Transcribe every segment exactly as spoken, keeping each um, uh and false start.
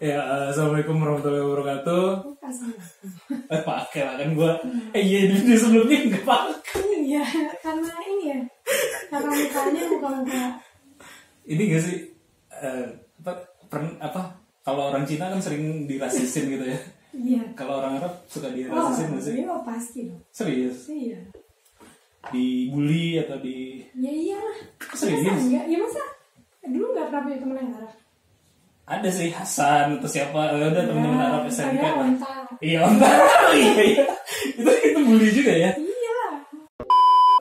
Ya, uh, assalamualaikum warahmatullahi wabarakatuh. Eh, pakai lah kan gue. Eh, iya, di sebelumnya nggak pakai. Iya, karena ini ya, karena mukanya muka-muka. Ini nggak sih, uh, apa, per, apa? Kalau orang Cina kan sering dirasisin gitu ya. Iya. Kalau orang Arab suka dirasisin nggak sih? Iya, pasti dong. Serius? Iya. Dibully atau di? Ya iyalah. Serius? Masa enggak? Ya masa? Dulu nggak pernah punya temen yang Arab. Ada sih Hasan atau siapa, udah ya, temen-temen Arab S M P lah. Ontar. Iya ontar, iya iya. Itu itu bully juga ya. Iya.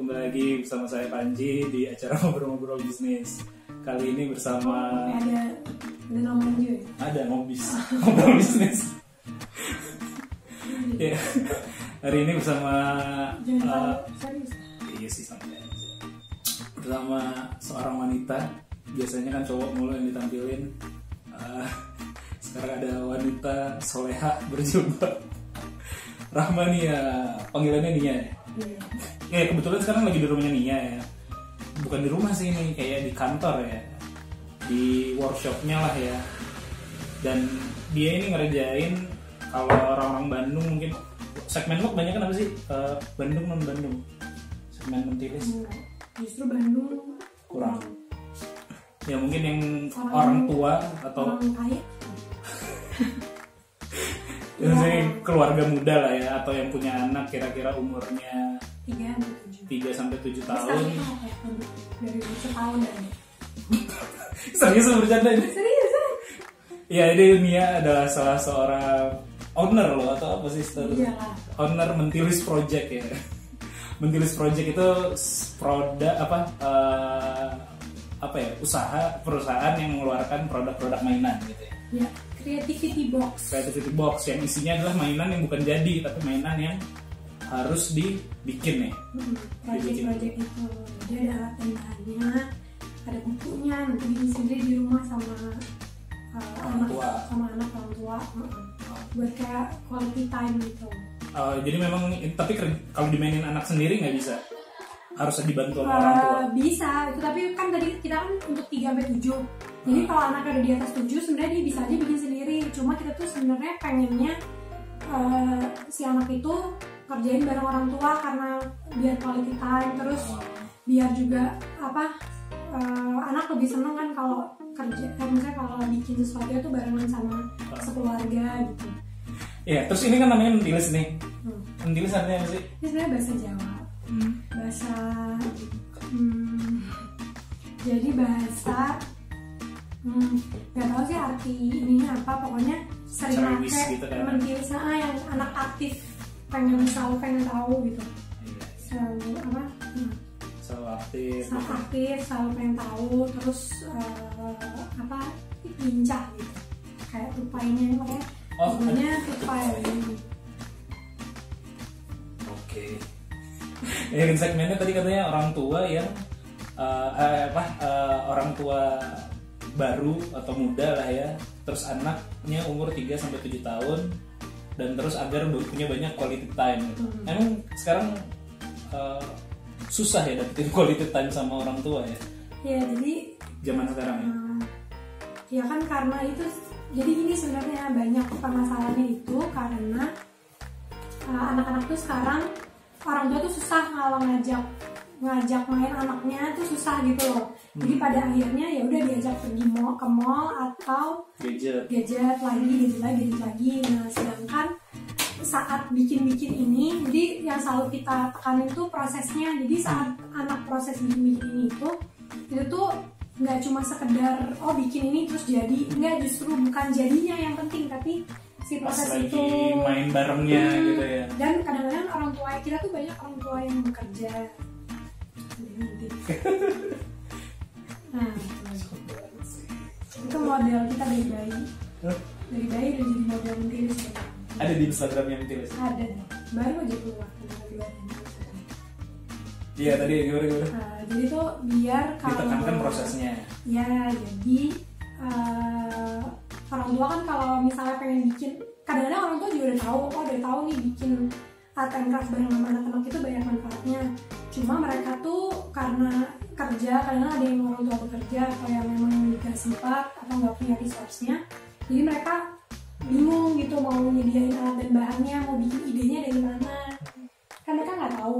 Kembali lagi bersama saya Panji di acara ngobrol-ngobrol bisnis. Kali ini bersama. Ada ada nomor juga. Ada ngobis, ngobrol bisnis. Ya. Hari ini bersama. Uh, iya sih sama aja. Bersama seorang wanita. Biasanya kan cowok mulu yang ditampilin. Uh, sekarang ada wanita soleha berjubah Rahmania, panggilannya Nia ya? Yeah. Ya kebetulan sekarang lagi di rumahnya Nia ya, bukan di rumah sih ini, kayak di kantor ya, di workshopnya lah ya. Dan dia ini ngerjain, kalau orang-orang Bandung mungkin segmen lo kebanyakan apa sih? Uh, Bandung non Bandung, segmen Menthilis justru Bandung kurang. Ya mungkin yang orang, orang tua atau orang kaya. Ya. Keluarga muda lah ya, atau yang punya anak kira-kira umurnya tiga sampai tujuh tahun. Dari setahun aja. Serius bercanda ini? Serius. Ya ini Nia adalah salah seorang owner loh, atau apa sih? Iyalah. Owner Menthilis Project ya. Menthilis Project itu produk apa? Uh, apa ya, usaha perusahaan yang mengeluarkan produk-produk mainan gitu ya. Ya, creativity box. Creativity box yang isinya adalah mainan yang bukan jadi, tapi mainan yang harus dibikin ya. Hmm, project-project itu dia ada tentangnya, ada bukunya, nanti bikin sendiri di rumah sama uh, anak tua. sama anak orang tua. Uh, buat kayak quality time gitu. Uh, jadi memang, tapi kalau dimainin anak sendiri nggak bisa. Harus dibantu sama uh, orang tua. Bisa, tapi kan tadi kita kan untuk tiga sampai tujuh. Jadi hmm. kalau anak ada di atas tujuh sebenarnya dia bisa aja bikin sendiri. Cuma kita tuh sebenarnya pengennya uh, si anak itu kerjain bareng orang tua karena biar quality time, terus biar juga apa uh, anak lebih seneng kan kalau kerja, kan misalnya kalau bikin sesuatu itu barengan sama sekeluarga gitu. Ya, terus ini kan namanya Menthilis nih. Hmm. Menthilis artinya apa sih? Ini sebenarnya bahasa Jawa. Hmm. bahasa hmm, jadi bahasa hmm, gak tau sih arti ininya apa, pokoknya sering pakai gitu kan. Menthilis ah, yang anak aktif pengen tahu pengen tahu gitu, selalu apa hmm. selalu aktif selalu aktif selalu pengen tahu, terus uh, apa lincah gitu kayak tupainya kayak oh, pokoknya tupai gitu. Oke. Ya, segmennya tadi katanya orang tua yang uh, eh, apa uh, orang tua baru atau muda lah ya, terus anaknya umur tiga sampai tujuh tahun, dan terus agar punya banyak quality time gitu. Hmm. Emang sekarang uh, susah ya dapetin quality time sama orang tua ya? Ya jadi zaman sekarang ya. Uh, ya kan karena itu jadi ini sebenarnya banyak permasalahannya itu karena anak-anak uh, tuh sekarang orang tua tuh susah kalau ngajak ngajak main anaknya tuh susah gitu loh. Hmm. Jadi pada akhirnya ya udah diajak pergi mall, ke mall atau gadget gadget lagi gadget lagi gadget lagi. Nah sedangkan saat bikin-bikin ini, jadi yang selalu kita tekanin tuh prosesnya. Jadi saat anak proses bikin-bikin ini itu itu tuh nggak cuma sekedar oh bikin ini terus jadi, nggak, justru bukan jadinya yang penting, tapi si proses pas itu lagi main barengnya hmm, gitu ya. Dan kadang-kadang orang tua kita tuh banyak orang tua yang bekerja. Nah itu model kita dari bayi, dari bayi udah jadi model Menthilis. Ada di Instagramnya Menthilis? Ada, baru aja keluar. Iya tadi gimana gimana? Uh, jadi tuh biar kalau ditekankan prosesnya. Ya jadi uh, orang tua kan kalau misalnya pengen bikin, kadang-kadang orang tua juga udah tahu, oh udah tahu nih bikin art and craft bareng sama anak-anak itu banyak manfaatnya. Cuma mereka tuh karena kerja, kadang ada yang orang tua bekerja atau yang memang memiliki sifat atau nggak punya resource-nya, jadi mereka bingung gitu mau nyediain alat dan bahannya, mau bikin idenya dari mana, kan mereka nggak tahu.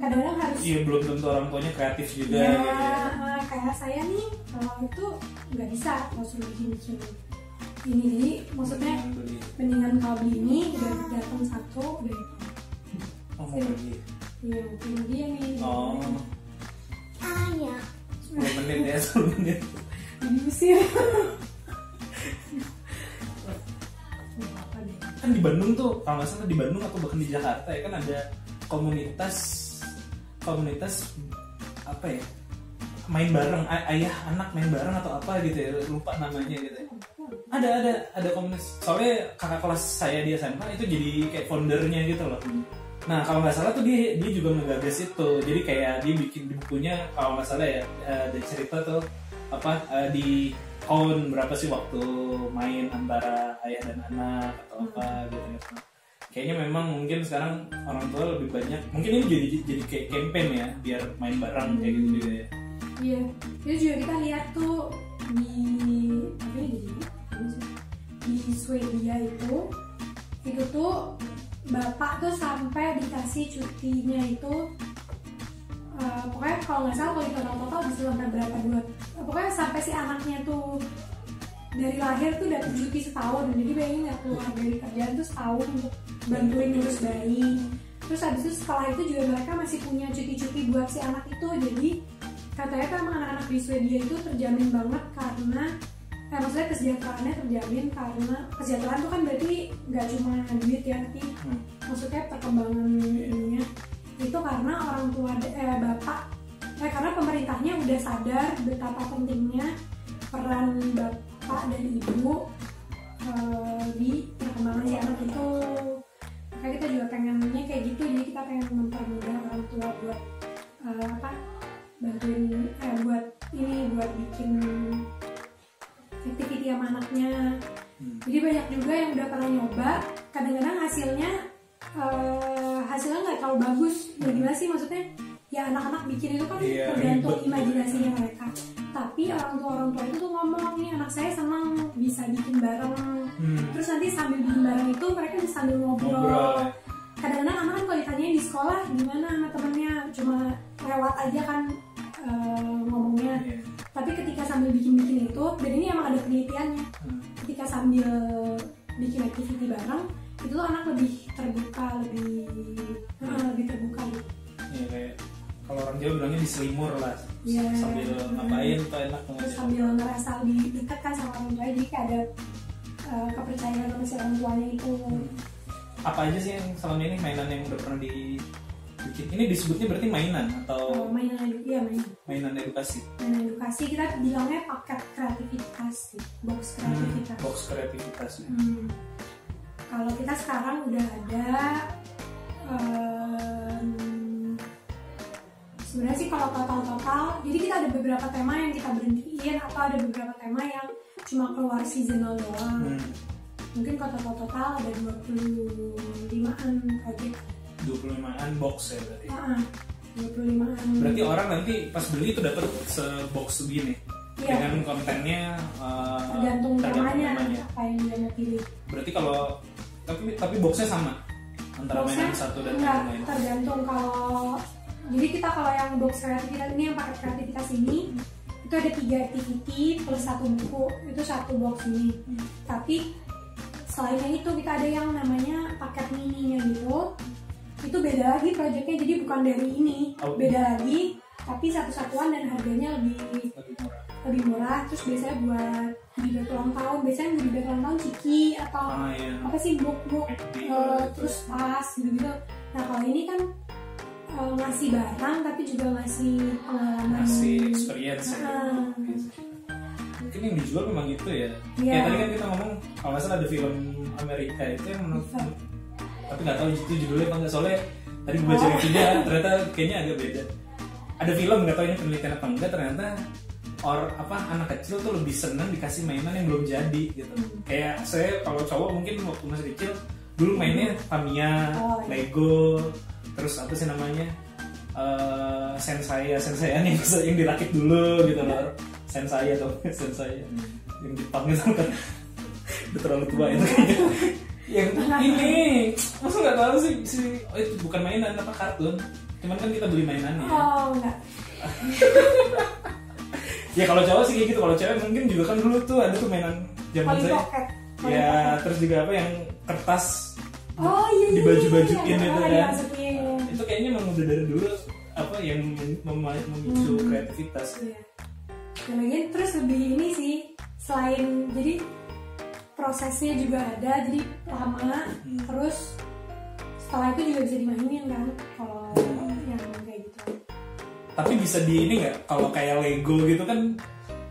Kadang-kadang harus, iya, belum tentu orang tuanya kreatif juga ya, gitu ya. Kayak saya nih kalau itu nggak bisa mau suruh bikin ini, jadi maksudnya mendingan kalau beli ini dan datang satu beli itu. Oh, mau pergi. Iya, mungkin dia nih. Oh. Ah ya. sepuluh menit ya, sepuluh menit. Diusir. Kan di Bandung tuh, kalau nggak salah di Bandung atau bahkan di Jakarta ya kan ada komunitas komunitas apa ya, main bareng, ayah anak main bareng atau apa gitu ya, lupa namanya gitu ya. Ada ada ada komunitas. Soalnya kakak kelas saya di S M A itu jadi kayak foundernya gitu loh. Nah kalau nggak salah tuh dia dia juga ngegagas itu, jadi kayak dia bikin di bukunya kalau nggak salah ya, ada cerita tuh apa di tahun berapa sih waktu main antara ayah dan anak atau apa gitu. Kayaknya memang mungkin sekarang orang tua lebih banyak, mungkin ini jadi jadi kayak campaign ya biar main bareng kayak gitu juga ya. Iya, itu juga kita lihat tuh di apa ya di Swedia itu itu tuh bapak tuh sampai dikasih cutinya itu uh, pokoknya kalau nggak salah kalau kita total bisa sampai berapa bulan, pokoknya sampai si anaknya tuh dari lahir tuh dapat cuti setahun, jadi bayangin nggak keluar dari kerjaan tuh setahun untuk bantuin ngurus bayi. Terus habis itu setelah itu juga mereka masih punya cuti-cuti buat si anak itu. Jadi katanya kan anak-anak di Swedia itu terjamin banget karena Nah, maksudnya kesejahteraannya terjamin karena kesejahteraan itu kan berarti nggak cuma duit ya, tapi hmm. maksudnya perkembangan dunia itu karena orang tua eh, bapak, eh, karena pemerintahnya udah sadar betapa pentingnya peran bapak dan ibu eh, di perkembangan si anak itu. Makanya kita juga pengennya kayak gitu, jadi kita pengen mempermudah orang tua buat eh, apa bantuin eh, buat ini buat bikin aktiviti sama anaknya. hmm. Jadi banyak juga yang udah pernah nyoba, kadang-kadang hasilnya uh, hasilnya nggak terlalu bagus. Ya gimana sih maksudnya, ya anak-anak bikin itu kan yeah, tergantung imajinasinya mereka, tapi orang tua-orang tua itu tuh ngomong, nih anak saya senang bisa bikin bareng. hmm. Terus nanti sambil bikin bareng itu mereka bisa sambil ngobrol. Kadang-kadang anak kan kalau ditanyain di sekolah gimana sama temennya, cuma lewat aja kan uh, ngomongnya. yeah. Tapi ketika sambil bikin-bikin itu, dan ini emang ada penelitiannya, hmm. ketika sambil bikin activity bareng, itu tuh anak lebih terbuka, lebih hmm. uh, lebih terbuka gitu. Ya kayak kalau orang Jawa bilangnya diselimur lah, yeah. sambil hmm. ngapain tuh enak. Terus sambil ngerasa lebih dekat kan sama orang tua, jadi kayak ada uh, kepercayaan sama si orang tuanya itu. Hmm. Apa aja sih yang selama ini mainan yang udah pernah di bikin? Ini disebutnya berarti mainan atau oh, mainan edukasi? Iya, mainan. Mainan edukasi. Mainan edukasi kita bilangnya paket kreativitas, box kreativitas. Hmm, box kreativitas. Hmm. Kalau kita sekarang udah ada, um, sebenarnya sih kalau total-total, jadi kita ada beberapa tema yang kita berhentiin atau ada beberapa tema yang cuma keluar seasonal doang. Hmm. Mungkin kalau total-total ada dua puluh lima-an project. dua puluh lima-an box ya berarti. Heeh. dua puluh lima-an. Berarti orang nanti pas beli itu dapat sebox segini. Iya. Dengan kontennya uh, tergantung namanya, apa yang dia pilih. Berarti kalau tapi tapi boxnya sama antara boxnya, mainan satu dan enggak, mainan lain. Tergantung kalau jadi kita kalau yang box kreativitas ini, yang paket kreativitas ini hmm. itu ada tiga activity plus satu buku, itu satu box ini. Hmm. Tapi selain itu kita ada yang namanya paket mininya gitu. Itu beda lagi proyeknya, jadi bukan dari ini, oh, beda lagi, tapi satu-satuan dan harganya lebih lebih murah. Lebih murah. Terus biasanya buat gibah ulang tahun, biasanya gibah ulang tahun ciki atau ah, iya. apa sih book-book, uh, terus pas gitu-gitu. Nah kalau ini kan uh, ngasih barang tapi juga ngasih pengalaman, ngasih experience. Nah, mungkin yang dijual memang itu ya. Yeah. Kayak tadi kan kita ngomong kalau nggak salah ada film Amerika itu yang menurut tapi nggak tahu itu judulnya apa nggak, soalnya tadi gue baca reviewnya ternyata kayaknya agak beda. Ada film nggak tahu ini penelitian apa enggak, ternyata or apa anak kecil tuh lebih senang dikasih mainan yang belum jadi gitu. Hmm. Kayak saya kalau cowok mungkin waktu masih kecil dulu mainnya Tamiya, oh, Lego, terus apa sih namanya uh, sensei sensei yang yang dirakit dulu gitu loh, sensei atau sensei yang Jepang gitu kan, udah terlalu tua itu kayaknya. Yang ini masa nggak tahu sih si oh, itu bukan mainan apa kartun, cuman kan kita beli mainannya. Oh enggak. Ya kalau cowok sih kayak gitu, kalau cewek mungkin juga kan dulu tuh ada tuh mainan zaman saya. Ya pocket. Terus juga apa yang kertas oh, iya, di baju-bajuin iya, iya, itu iya, kan. Iya, iya. Itu kayaknya memang udah dari dulu apa yang memicu hmm. kreativitas. Iya. Dan lagi terus lebih ini sih selain jadi prosesnya juga ada, jadi lama, hmm. terus setelah itu juga bisa dimainin kan, kalau hmm. yang kayak gitu. Tapi bisa di ini nggak, kalau kayak Lego gitu kan,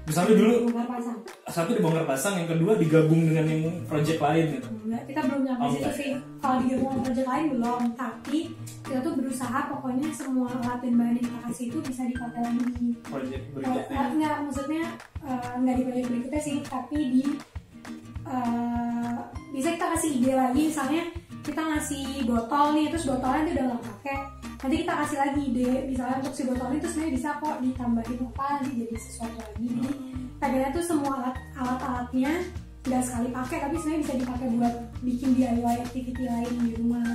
misalnya dulu pasang. Satu dibongkar pasang, yang kedua digabung dengan yang project lain gitu. Enggak, kita belum nyampe oh, situ sih. Kalau digabung dengan project lain belum, tapi kita tuh berusaha pokoknya semua alat dan bahan yang kita kasih itu bisa dipakai lagi. Project berikutnya? Eh, enggak, maksudnya uh, nggak di project berikutnya sih, tapi di Uh, bisa kita kasih ide lagi, misalnya kita ngasih botol nih, terus botolnya itu udah nggak pakai, nanti kita kasih lagi ide, misalnya untuk si botol ini terus sebenarnya bisa kok ditambahin apa, nanti jadi sesuatu lagi. Jadi pengennya tuh semua alat alat alatnya nggak sekali pakai, tapi sebenarnya bisa dipakai buat bikin D I Y activity lain di rumah.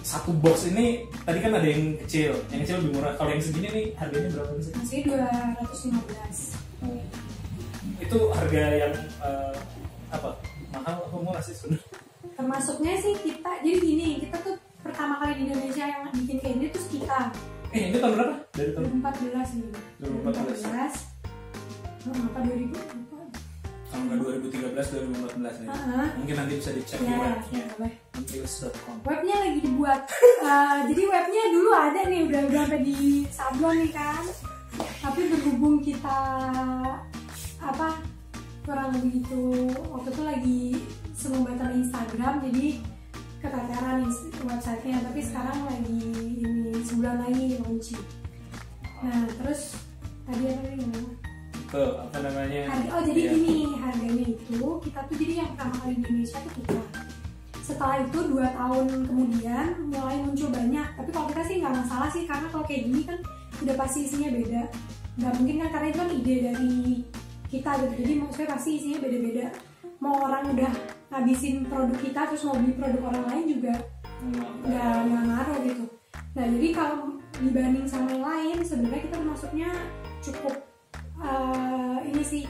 Satu box ini tadi kan ada yang kecil, yang kecil lebih murah. Kalau yang segini nih harganya berapa sih? Masih dua ratus lima belas. Oh, iya. Itu harga yang uh, apa mahal apa murah sih sebenarnya? Termasuknya sih kita, jadi gini, kita tuh pertama kali di Indonesia yang bikin kayak gini terus kita. Eh ini tahun berapa? Dari tahun dua ribu empat belas ini. dua ribu empat belas. Oh, apa dua ribu? Kalau nggak dua ribu tiga belas, dua ribu empat belas nih. Uh-huh. Mungkin nanti bisa dicek ya, di webnya. Ya, Menthilis dot com. Webnya lagi dibuat. uh, jadi webnya dulu ada nih, udah udah sampai di sablon nih kan. Tapi berhubung kita apa? kurang begitu, waktu itu lagi semembatar Instagram jadi keteteran websitenya, tapi sekarang lagi ini sebulan lagi launching. Nah terus tadi apa nih tuh apa namanya harga, oh jadi gini ya. Harganya itu kita tuh jadi yang pertama kali di Indonesia tuh kita, setelah itu dua tahun kemudian mulai muncul banyak, tapi kalau kita sih nggak masalah sih karena kalau kayak gini kan udah pasti isinya beda, nggak mungkin kan karena itu kan ide dari kita gitu, jadi maksudnya pasti isinya beda-beda. Mau orang udah ngabisin produk kita terus mau beli produk orang lain juga nggak nggak ngaruh gitu. Nah jadi kalau dibanding sama yang lain sebenarnya kita masuknya cukup uh, ini sih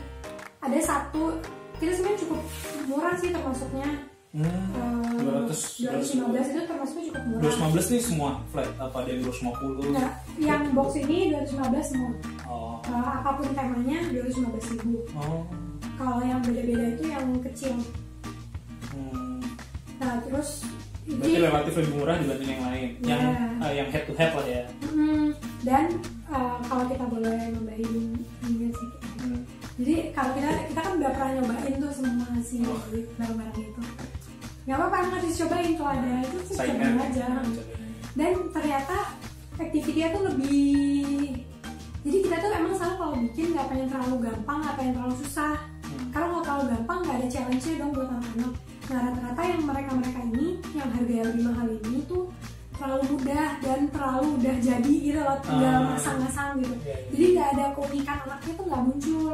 ada satu kita sebenarnya cukup murah sih termasuknya. dua ratus lima belas itu termasuknya cukup murah. dua ratus lima belas nih semua flat apa ada yang dua ratus lima puluh? Nah, yang box ini dua ratus lima belas semua. Oh. Uh, apapun temanya dua ratus lima belas ribu. Oh. Kalau yang beda-beda itu yang kecil. Hmm. Nah, terus berarti ini, relatif lebih murah dibanding yang lain. Yeah. Yang uh, yang head to head lah ya. Hmm. Dan uh, kalau kita boleh nambahin ini sih. Hmm. Jadi kalau kita kita kan udah pernah nyobain tuh semua sih oh. barang-barang itu. Gak apa-apa, nggak dicobain kalau ada itu sih cobain aja. Dan ternyata activity-nya tuh lebih, jadi kita tuh emang salah kalau bikin nggak pengen terlalu gampang, nggak pengen terlalu susah. Hmm. Karena kalau terlalu gampang nggak ada challenge-nya dong buat anak-anak. Nah rata-rata yang mereka-mereka ini, yang harganya lebih mahal ini tuh terlalu mudah dan terlalu udah jadi gitu loh, tinggal masang-masang gitu. Jadi nggak ada keunikan anaknya tuh nggak muncul.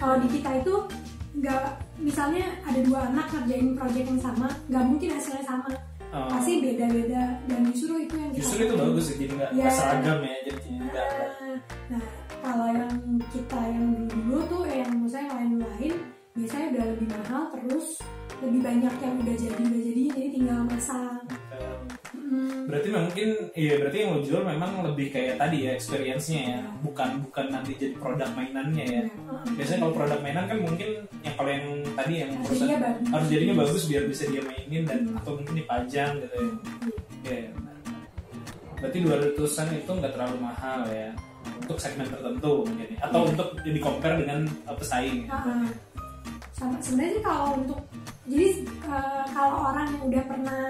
Kalau di kita itu nggak, misalnya ada dua anak ngerjain proyek yang sama, nggak mungkin hasilnya sama, oh. pasti beda-beda, dan justru itu yang kita justru itu lakukan. Bagus sih, jadi nggak ya. seragam ya jadinya. Nah, nah kalau yang kita yang dulu tuh eh, yang misalnya lain-lain biasanya udah lebih mahal, terus lebih banyak yang udah jadi udah jadi jadi tinggal masang. Hmm. Berarti mungkin ya berarti yang lo jual memang lebih kayak tadi ya experience-nya ya, bukan bukan nanti jadi produk mainannya ya. Biasanya kalau produk mainan kan mungkin yang kalau yang tadi yang harus, harus jadinya bagus biar bisa dia mainin dan hmm. atau mungkin dipajang gitu ya. Ya, ya. Berarti dua ratusan itu nggak terlalu mahal ya untuk segmen tertentu mungkin atau hmm. untuk di compare dengan pesaing. Uh-huh. Sama sebenarnya kalau untuk jadi uh, kalau orang yang udah pernah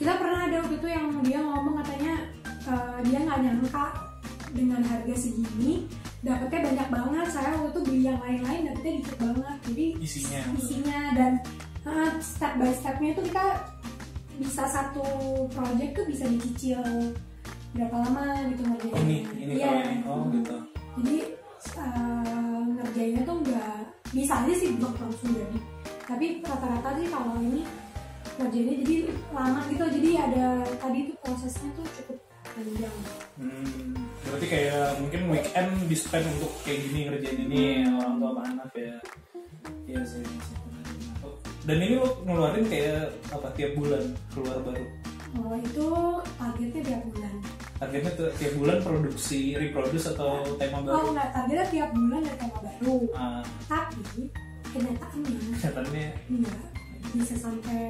kita pernah ada waktu itu yang dia ngomong katanya uh, dia nggak nyangka dengan harga segini dapetnya banyak banget, saya waktu itu beli yang lain-lain dapetnya dikit banget, jadi isinya isinya dan uh, step by stepnya itu kita bisa satu project tuh bisa dicicil berapa lama gitu ngerjain. Oh, ini, ini ya, oh, gitu. Jadi uh, ngerjainnya tuh nggak bisa aja sih blok langsung jadi. Tapi rata-rata sih kalau ini ngerjainnya jadi lama gitu. Jadi ada tadi itu prosesnya tuh cukup panjang. Hmm, berarti kayak mungkin weekend di spend untuk kayak gini ngerjain ini orang tua sama anak ya. Iya sih. Dan ini lo ngeluarin kayak apa tiap bulan keluar baru? Oh, itu targetnya tiap bulan. Targetnya tiap bulan produksi, reproduce atau nah, tema baru? Oh enggak, targetnya tiap bulan ada tema baru. Ah. Tapi kenyataannya kenyataannya iya, bisa sampai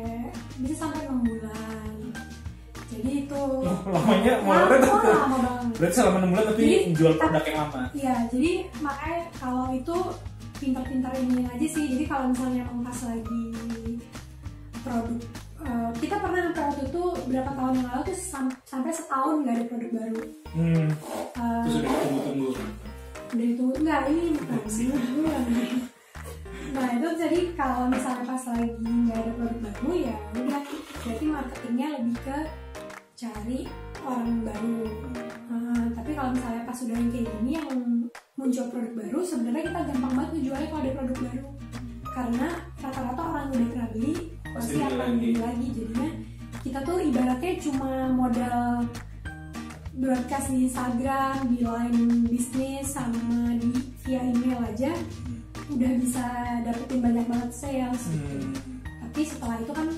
bisa sampai enam bulan. Jadi itu lamanya mulai itu. Berarti selama enam bulan tapi jadi, jual produk yang lama. Iya, jadi makanya kalau itu pintar-pintar ini aja sih. Jadi kalau misalnya pas lagi produk uh, kita pernah waktu itu berapa tahun yang lalu tuh sam sampai setahun nggak ada produk baru. Hmm. Uh, Terus udah ditunggu-tunggu. Udah ditunggu nggak ini bukan. Nah itu jadi kalau misalnya pas lagi nggak ada produk baru ya udah. Berarti marketingnya lebih ke cari orang baru. Uh, tapi kalau misalnya pas udah kayak gini yang muncul produk baru, sebenarnya kita gampang banget ngejualnya kalau ada produk baru, karena rata-rata orang udah pernah beli pasti akan beli lagi. Jadinya kita tuh ibaratnya cuma modal broadcast di Instagram, di line bisnis sama di via email aja udah bisa dapetin banyak banget sales. Hmm. Tapi setelah itu kan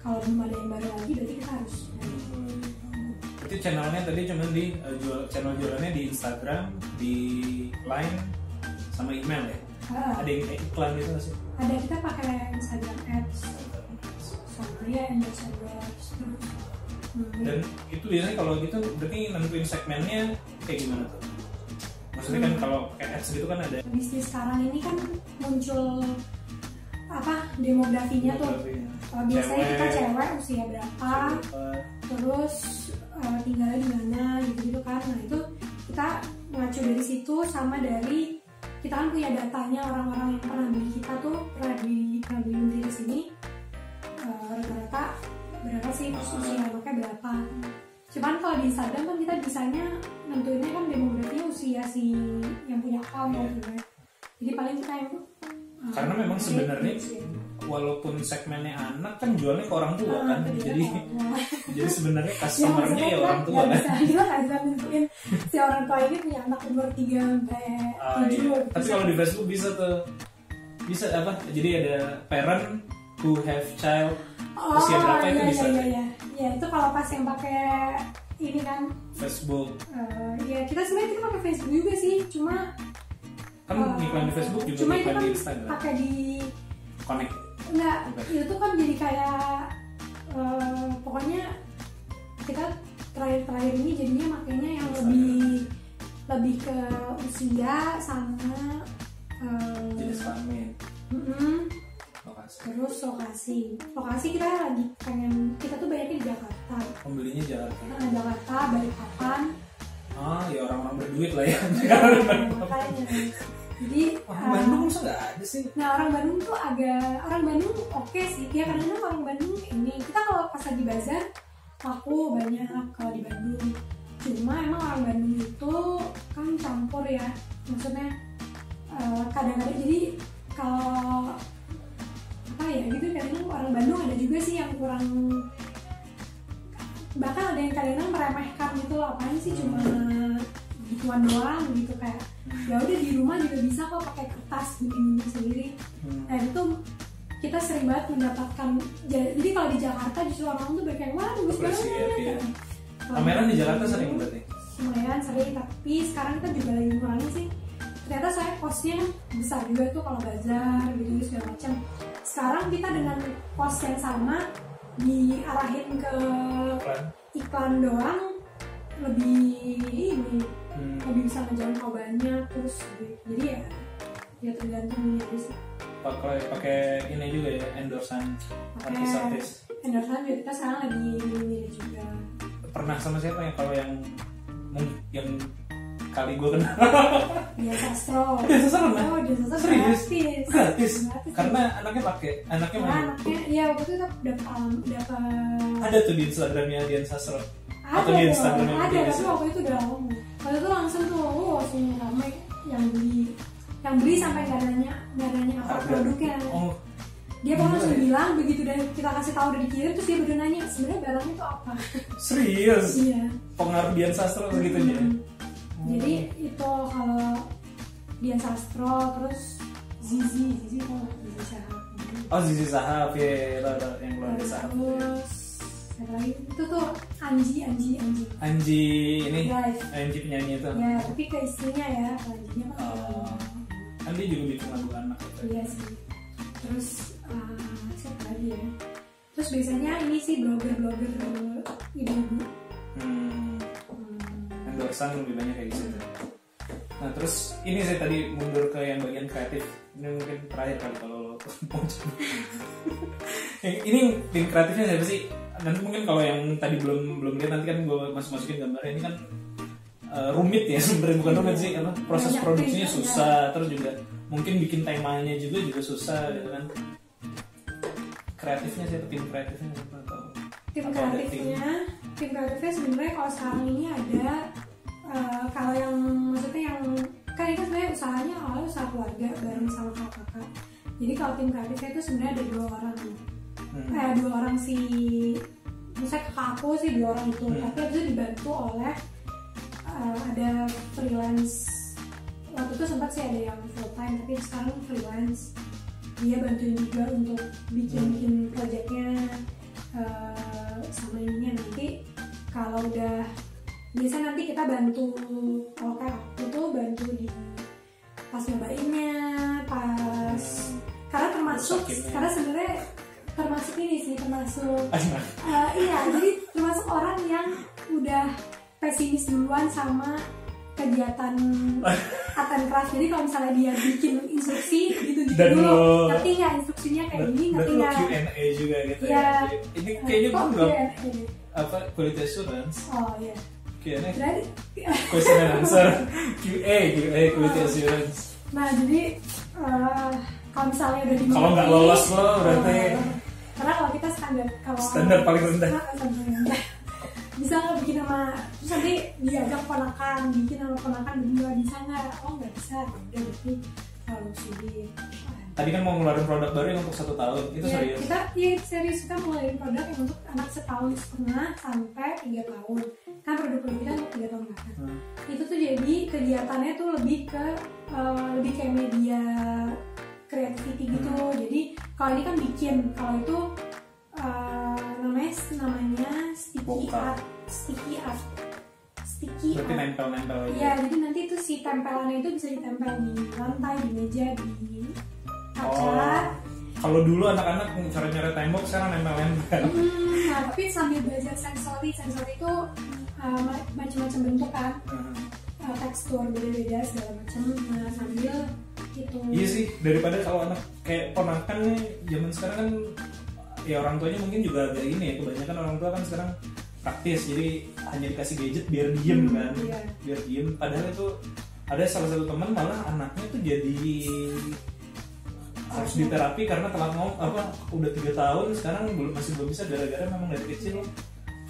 kalau belum ada yang baru lagi berarti kita harus. Itu channelnya tadi cuma di uh, jual, channel jualannya di Instagram, di Line, sama email ya. Uh, ada yang kayak iklan gitu nggak sih? Ada, kita pakai Instagram ads, soalnya Instagram ads. Hmm. Dan itu biasanya kalau gitu berarti nentuin segmennya kayak gimana tuh? Maksudnya hmm. kan kalau pakai ads gitu kan ada. Bisnis sekarang ini kan muncul apa demografinya, demografinya. tuh? Kalau biasanya kita cewek usia berapa, berapa. terus Uh, tinggalnya di mana gitu-gitu kan. Nah itu kita ngacu dari situ sama dari kita kan punya datanya orang-orang yang pernah beli kita tuh pernah beli pernah beli di sini uh, rata-rata berapa sih usia anaknya berapa. Cuman kalau di Instagram kan kita bisanya nentuinnya kan demografinya usia si yang punya account yeah. gitu kan. Jadi paling kita yang uh, karena memang sebenarnya walaupun segmennya anak kan jualnya ke orang tua nah, kan jadi ya. Jadi sebenarnya customernya ya, ya orang tua kan kita nggak bisa nentuin si orang tua ini punya anak umur tiga sampai tujuh. Tapi kalau di Facebook bisa tuh bisa apa jadi ada parent who have child oh, usia berapa iya, itu bisa iya, iya. Ya itu kalau pas yang pakai ini kan Facebook uh, ya kita sebenarnya kita pakai Facebook juga sih cuma kan uh, iklan di Facebook juga cuma iklan di Instagram pakai di connect. Enggak, itu kan jadi kayak uh, pokoknya kita terakhir-terakhir ini jadinya makanya yang Instagram. lebih lebih ke usia sama uh, jenis kelamin, mm -mm. lokasi, terus lokasi, lokasi kita lagi pengen kita tuh banyaknya di Jakarta. Pembelinya Jakarta. Nah, Jakarta, Balikpapan. Ah, ya orang-orang berduit lah ya. Makanya. Jadi orang uh, Bandung masa nggak ada sih? Nah orang Bandung tuh agak orang Bandung oke okay sih ya karena orang Bandung ini kita kalau pas lagi bazar aku banyak kalau di Bandung. Cuma emang orang Bandung itu kan campur ya maksudnya kadang-kadang uh, jadi kalau apa ya gitu kadang orang Bandung ada juga sih yang kurang bahkan ada yang kadang-kadang meremehkan gitu loh apaan sih cuma gituan doang gitu kayak ya udah di rumah juga bisa kok pakai kertas bikin sendiri. Hmm. Nah itu kita sering banget mendapatkan jadi kalau di Jakarta justru orang tuh kayak wah bagus banget ya. Pameran di Jakarta sering berarti? Lumayan sering tapi sekarang kita juga lagi ngurangin sih ternyata saya kosnya besar juga tuh kalau bazar gitu segala macam. Sekarang kita dengan kos yang sama diarahin ke iklan, iklan doang lebih ini. Hmm. Lebih bisa menjangkau banyak terus jadi ya ya tergantung dari sih pakai pakai ini juga ya endorsean artis-artis endorsean juga kita sekarang lagi ini juga. Pernah sama siapa ya kalau yang yang kali gue kenal Dian Sastro. Dian Sastro kan? Oh, Dian Sastro gratis. Gratis. Karena anaknya pakai, anaknya mana? Anaknya, ya waktu itu dapat dapat. Ada tuh di Instagramnya Dian Sastro. Atau di Instagramnya ada, tapi waktu itu udah lama. Waktu itu langsung tuh, oh langsung ramai yang beli, yang beli sampai nggak nanya, nggak nanya apa produknya. Oh. Dia pernah langsung bilang, begitu dan kita kasih tahu udah dikirim, terus dia udah nanya sebenarnya barangnya itu apa. Serius? Iya. Pengaruh Dian Sastro segitunya. Hmm. Hmm. Jadi itu kalau Dian Sastro, terus Zizi, Zizi kalau Zizi Zahab. Oh Zizi Zahab ya, yang keluarga Zahab. Terus ada lagi itu tuh Anji, Anji, Anji. Anji ini, Life. Anji penyanyi itu. Ya, tapi ke istrinya ya, Anjinya kan. Oh. Anji juga bikin lagu anak. Iya sih. Terus Uh, siapa lagi ya? Terus biasanya ini sih blogger-blogger ibu-ibu. Hmm. Hmm. Endorsean lebih banyak kayak gitu. Nah terus ini saya tadi mundur ke yang bagian kreatif. Ini mungkin terakhir kali kalau lo ini tim kreatifnya siapa sih? Nanti mungkin kalau yang tadi belum belum lihat nanti kan gue masuk-masukin gambarnya. Ini kan uh, rumit ya sebenarnya, bukan rumit sih karena proses banyak produksinya tim, susah ya. Terus juga mungkin bikin temanya juga juga susah gitu kan. Kreatifnya siapa, tim kreatifnya siapa atau tim kreatifnya tim? tim kreatifnya sebenarnya kalau sekarang ini ada uh, kalau yang maksudnya yang kan itu sebenarnya usahanya awal usaha keluarga bareng sama kakak-kakak. Jadi kalau tim kreatifnya itu sebenarnya ada dua orang tuh, hmm. eh dua orang si misalnya kakak aku sih dua orang itu, hmm. tapi itu dibantu oleh uh, ada freelance. Waktu itu sempat sih ada yang full time tapi sekarang freelance. Dia bantuin juga untuk bikin-bikin proyeknya uh, sama ininya nanti kalau udah biasa nanti kita bantu, kalau kayak aku tuh bantu di pas nyobainnya, pas karena termasuk karena sebenarnya termasuk ini sih termasuk uh, iya jadi termasuk orang yang udah pesimis duluan sama kegiatan art and craft. Jadi kalau misalnya dia bikin instruksi gitu gitu dulu, ngerti nggak instruksinya kayak gini, ngerti nggak? Q and A juga gitu ya. Ya. Ini kayaknya gue belum apa quality assurance. Oh iya. Q and A. Question and answer. Q A, Q A quality assurance. Nah jadi uh, kalau misalnya udah dimulai. Kalau nggak lolos lo berarti. Karena kalau kita standar kalau standar paling rendah. Bisa nggak bikin sama, terus nanti diajak ponakan, bikin sama ponakan berdua bisa nggak? Oh nggak bisa, udah berarti selalu sedih. Tadi kan mau ngeluarin produk baru yang untuk satu tahun, itu ya, serius? Kita, ya serius, kita ngeluarin produk yang untuk anak setahun setengah sampai tiga tahun. Kan produk-produk kita untuk tiga tahun ke atas. Hmm. Itu tuh jadi kegiatannya tuh lebih ke, uh, lebih kayak media creativity gitu. Hmm. Jadi kalau ini kan bikin, kalau itu Uh, namanya namanya sticky art, sticky art, sticky art. Berarti nempel-nempel aja. Ya, jadi nanti itu si tempelannya itu bisa ditempel di lantai, di meja, di kaca. Oh, kalau dulu anak-anak cara-cara tembok, sekarang nempel-nempel. Hmm, nah, tapi sambil belajar sensori, sensori itu uh, macam-macam bentuk kan, uh-huh. uh, tekstur beda-beda segala macam. Nah, sambil itu. Iya sih, daripada kalau anak kayak ponakan nih, zaman sekarang kan. Ya orang tuanya mungkin juga agak ini ya, kebanyakan orang tua kan sekarang praktis, jadi hanya dikasih gadget biar diem hmm, kan, iya. biar diem. Padahal itu ada salah satu teman malah anaknya tuh jadi harus diterapi karena telat ngomong apa udah tiga tahun sekarang belum masih belum bisa gara-gara memang dari kecil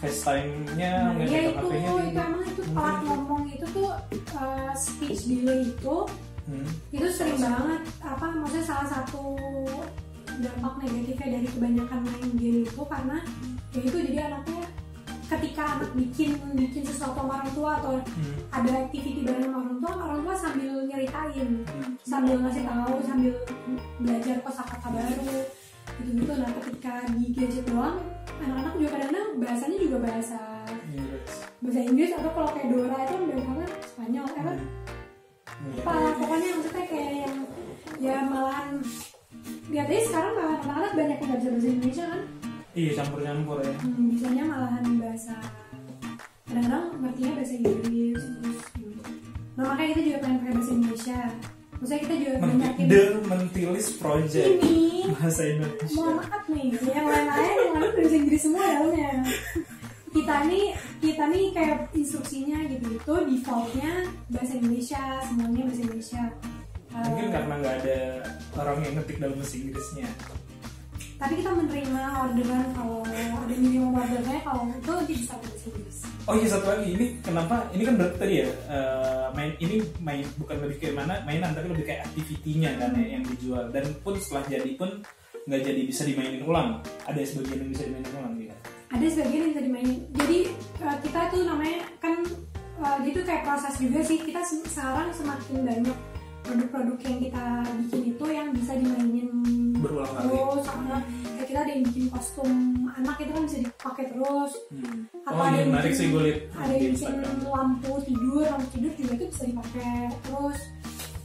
FaceTime-nya, nggak ada apa-apa. Iya itu, itu emang itu telat ngomong itu tuh uh, speech delay itu, hmm. itu sering salah banget apa maksudnya salah satu dampak negatifnya dari kebanyakan main game itu karena ya itu jadi anaknya ketika anak bikin bikin sesuatu sama orang tua atau hmm. ada activity bareng sama orang tua, orang tua sambil nyeritain, hmm. sambil ngasih tahu, sambil belajar kosakata baru gitu-gitu. Nah ketika di gadget doang, anak-anak juga kadang-kadang bahasanya juga bahasa Inggris. bahasa Inggris atau kalau kayak Dora itu biasanya Spanyol, eh, kan? hmm. apa pokoknya maksudnya kayak yang ya malahan lihatnya sekarang malah anak-anak banyak yang nggak bisa bahasa Indonesia kan? Iya campur-campur ya. Hmm, biasanya malahan bahasa kadang-kadang ngertinya bahasa Inggris terus. Nah makanya kita juga pengen pakai bahasa Indonesia. Maksudnya kita juga Men banyakin. The Menthilis Project. Ini bahasa Indonesia. Mohon maaf nih, yang lain-lain yang lain bahasa Inggris semua dalamnya. kita nih kita nih kayak instruksinya gitu itu defaultnya bahasa Indonesia, semuanya bahasa Indonesia. Mungkin uh, karena nggak ada orang yang ngetik dalam bahasa Inggrisnya. Tapi kita menerima orderan kalau ada minimum ordernya, kalau itu nanti bisa bahasa Inggris. Oh iya, satu lagi, ini kenapa? Ini kan berarti tadi ya uh, main ini main bukan lebih kayak mana? Mainan tapi lebih kayak aktivitinya kan hmm. ya, yang dijual, dan pun setelah jadi pun nggak jadi bisa dimainin ulang. Ada sebagian yang bisa dimainin ulang gitu. Ada sebagian yang bisa dimainin. Jadi uh, kita tuh namanya kan uh, itu kayak proses juga sih. Kita sekarang semakin banyak produk-produk yang kita bikin itu yang bisa dimainin berulang kali. Terus sama kayak kita ada yang bikin kostum anak itu kan bisa dipakai terus. Hmm. Atau oh, ada yang menarik bikin, sih, ada yang bikin lampu tidur, lampu tidur juga itu bisa dipakai terus.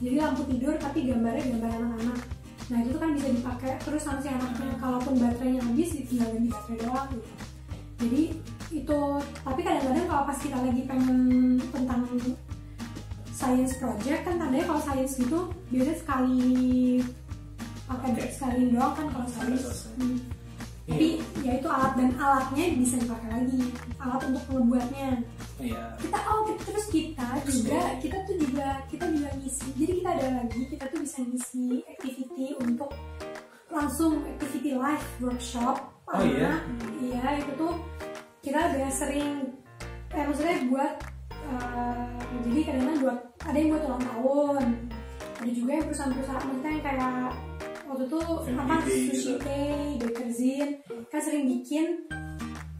Jadi lampu tidur tapi gambarnya gambar anak-anak. Nah itu kan bisa dipakai terus sama si anaknya. Kalaupun baterainya habis ditinggal ganti baterai doang gitu. Jadi itu, tapi kadang-kadang kalau pas kita lagi pengen tentang science project kan tandanya kalau science gitu biasanya sekali akan okay. sekali doang kan kalau science hmm. yeah. Tapi ya itu alat, dan alatnya bisa dipakai lagi, alat untuk membuatnya yeah. kita oh kita, terus kita juga yeah. kita tuh juga kita juga ngisi, jadi kita ada lagi kita tuh bisa ngisi activity untuk langsung activity live workshop. Oh iya, iya yeah. Itu tuh kita udah sering eh maksudnya buat Uh, jadi kadang-kadang buat ada yang buat ulang tahun, ada juga yang perusahaan-perusahaan kita yang kayak waktu itu apa sushi day, baker zin, kan sering bikin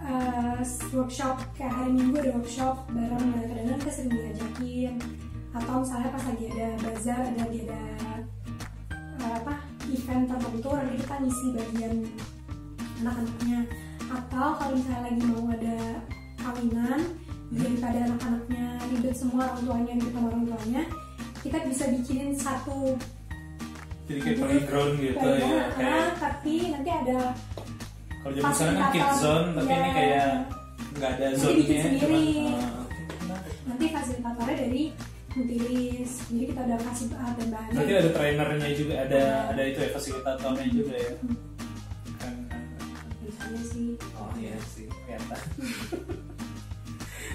uh, workshop kayak hari Minggu ada workshop bareng, kadang-kadang kita sering diajakin, atau misalnya pas lagi ada bazar, ada lagi ada uh, apa event tertentu nanti kita ngisi bagian anak-anaknya, atau kalau misalnya lagi mau ada kawinan. Daripada anak-anaknya ribet semua orang tuanya ribet sama orang tuanya, kita bisa bikinin satu jadi kayak playground gitu ya, kayak tapi nanti ada kalau zaman sekarang kan kids zone tapi ya, ini kayak nggak ada zonenya, cuma uh, nanti fasilitatornya dari Menthilis, jadi kita udah kasih alat dan bahan. Nanti ada trainernya juga, ada nah. ada itu ya fasilitatornya juga ya. Hmm. Kan, kan, kan. Sih. Oh iya sih, ternyata.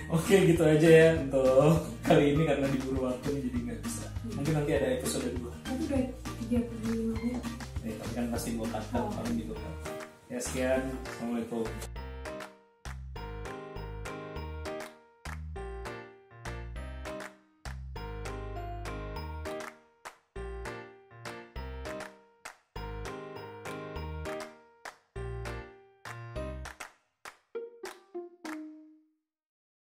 Oke, gitu aja ya untuk kali ini karena diburu waktu jadi nggak bisa. Mungkin nanti ada episode dua. Nanti udah tiga puluh lima menit. Tapi kan pasti gue cut, paling di gue cut. Ya sekian, assalamualaikum.